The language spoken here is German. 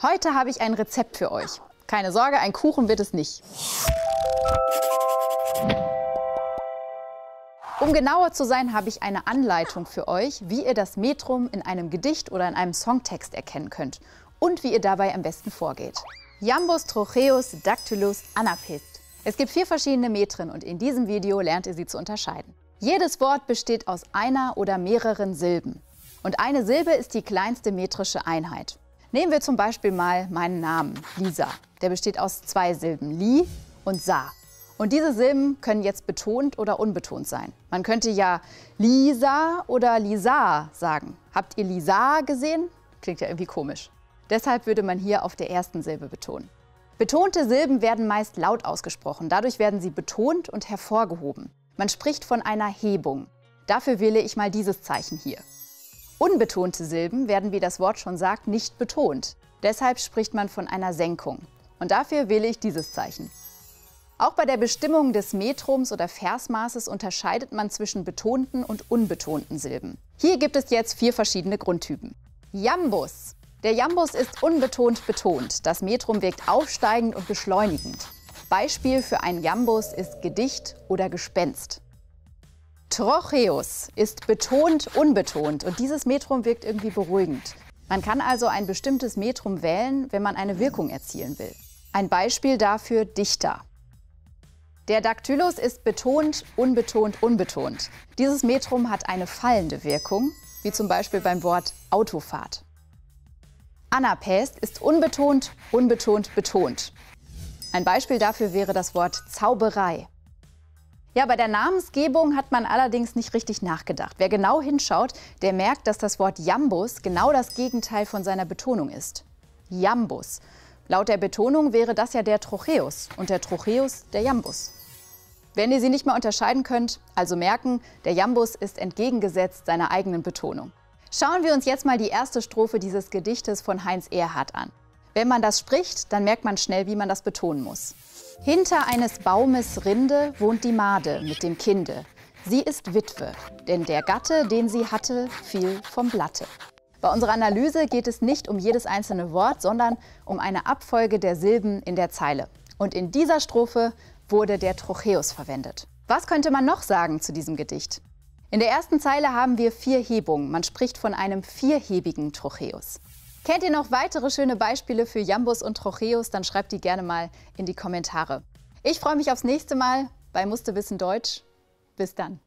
Heute habe ich ein Rezept für euch. Keine Sorge, ein Kuchen wird es nicht. Um genauer zu sein, habe ich eine Anleitung für euch, wie ihr das Metrum in einem Gedicht oder in einem Songtext erkennen könnt und wie ihr dabei am besten vorgeht. Jambus, Trochäus, Daktylus, Anapäst. Es gibt 4 verschiedene Metren und in diesem Video lernt ihr sie zu unterscheiden. Jedes Wort besteht aus einer oder mehreren Silben. Und eine Silbe ist die kleinste metrische Einheit. Nehmen wir zum Beispiel mal meinen Namen, Lisa. Der besteht aus 2 Silben, Li und Sa. Und diese Silben können jetzt betont oder unbetont sein. Man könnte ja Lisa oder Lisa sagen. Habt ihr Lisa gesehen? Klingt ja irgendwie komisch. Deshalb würde man hier auf der ersten Silbe betonen. Betonte Silben werden meist laut ausgesprochen. Dadurch werden sie betont und hervorgehoben. Man spricht von einer Hebung. Dafür wähle ich mal dieses Zeichen hier. Unbetonte Silben werden, wie das Wort schon sagt, nicht betont. Deshalb spricht man von einer Senkung. Und dafür wähle ich dieses Zeichen. Auch bei der Bestimmung des Metrums oder Versmaßes unterscheidet man zwischen betonten und unbetonten Silben. Hier gibt es jetzt 4 verschiedene Grundtypen. Jambus. Der Jambus ist unbetont betont. Das Metrum wirkt aufsteigend und beschleunigend. Beispiel für einen Jambus ist Gedicht oder Gespenst. Trochäus ist betont unbetont und dieses Metrum wirkt irgendwie beruhigend. Man kann also ein bestimmtes Metrum wählen, wenn man eine Wirkung erzielen will. Ein Beispiel dafür Dichter. Der Daktylus ist betont, unbetont, unbetont. Dieses Metrum hat eine fallende Wirkung, wie zum Beispiel beim Wort Autofahrt. Anapäst ist unbetont, unbetont, betont. Ein Beispiel dafür wäre das Wort Zauberei. Ja, bei der Namensgebung hat man allerdings nicht richtig nachgedacht. Wer genau hinschaut, der merkt, dass das Wort Jambus genau das Gegenteil von seiner Betonung ist. Jambus. Laut der Betonung wäre das ja der Trochäus und der Trochäus der Jambus. Wenn ihr sie nicht mehr unterscheiden könnt, also merken, der Jambus ist entgegengesetzt seiner eigenen Betonung. Schauen wir uns jetzt mal die erste Strophe dieses Gedichtes von Heinz Erhardt an. Wenn man das spricht, dann merkt man schnell, wie man das betonen muss. Hinter eines Baumes Rinde wohnt die Made mit dem Kinde. Sie ist Witwe, denn der Gatte, den sie hatte, fiel vom Blatte. Bei unserer Analyse geht es nicht um jedes einzelne Wort, sondern um eine Abfolge der Silben in der Zeile. Und in dieser Strophe wurde der Trochäus verwendet. Was könnte man noch sagen zu diesem Gedicht? In der ersten Zeile haben wir 4 Hebungen. Man spricht von einem vierhebigen Trochäus. Kennt ihr noch weitere schöne Beispiele für Jambus und Trochäus? Dann schreibt die gerne mal in die Kommentare. Ich freue mich aufs nächste Mal bei musstewissen Deutsch. Bis dann.